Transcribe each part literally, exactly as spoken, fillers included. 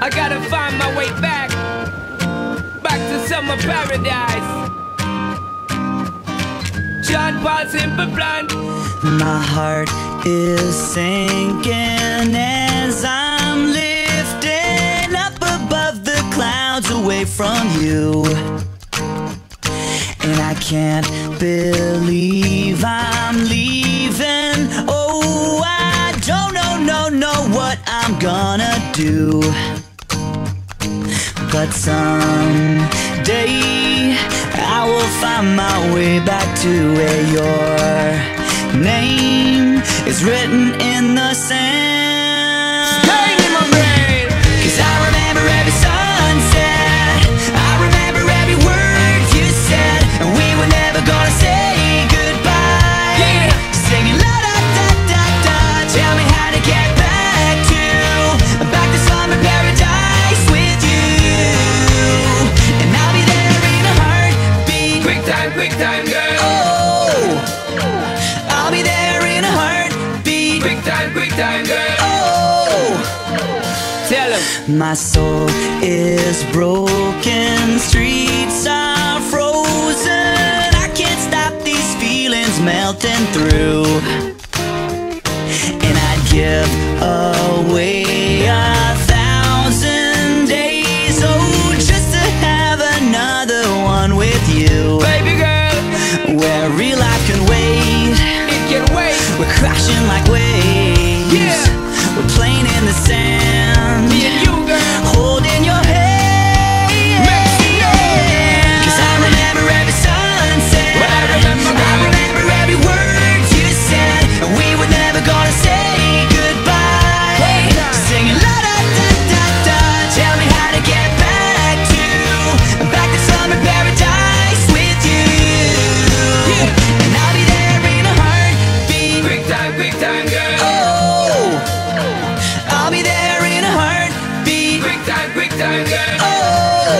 I gotta find my way back, back to summer paradise. John Paul, Simple Plan. My heart is sinking as I'm lifting up above the clouds away from you. And I can't believe I'm leaving. Oh, I don't know, no, no, what I'm gonna do. But someday I will find my way back to where your name is written in the sand. Staying in my brain, 'cause I remember every sunset, I remember every word you said, and we were never gonna say goodbye. Yeah. Singing la da da da da, tell me how to get back to, back to summer paradise with you. And I'll be there in a heartbeat. Quick time, quick time, girl. Oh, I'll be there. Quick time, quick time, girl. Oh, tell him. My soul is broken, streets are frozen. I can't stop these feelings melting through. And I'd give away a thousand days, oh, just to have another one with you. Baby girl, where real life can wait. It can wait. We're crashing like waves. Yeah. We're playing in the sand. Me and you, girl. Holding your hand. Make me know. 'Cause I remember every sunset. Well, I remember, I remember every word you said, and we were never gonna say goodbye. Hey. Singing la da da da da. Tell me how to get back to, back to summer paradise with you. Yeah. And I'll be there. Quick time, girl. Oh, I'll be there in a heartbeat. Quick time, quick time, girl. Oh,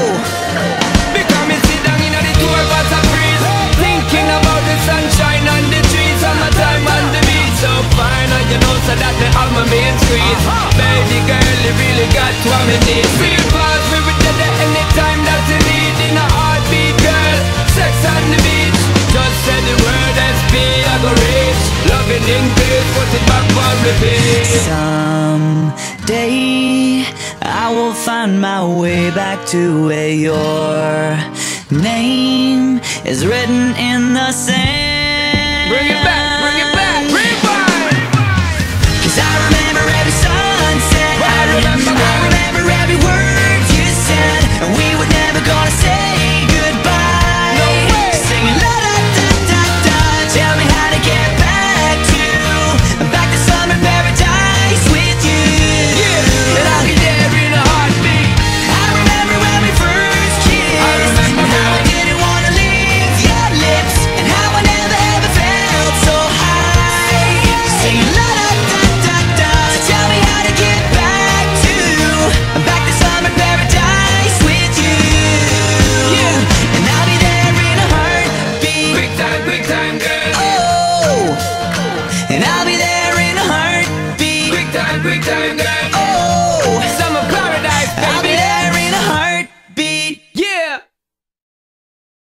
because me sit down in the tour bus and breeze, thinking about the sunshine and the trees, summertime on the beach. So fine, and you know so that they have my main street. Baby girl, you really got what me need. Real fast, we with you there anytime that you need. In a heartbeat, girl, sex on the beach. Just say the word and speed, I go reach. Loving in peace, put it back on repeat. Someday I will find my way back to where your name is written in the sand. Bring it back, bring it back, rewind. 'Cause I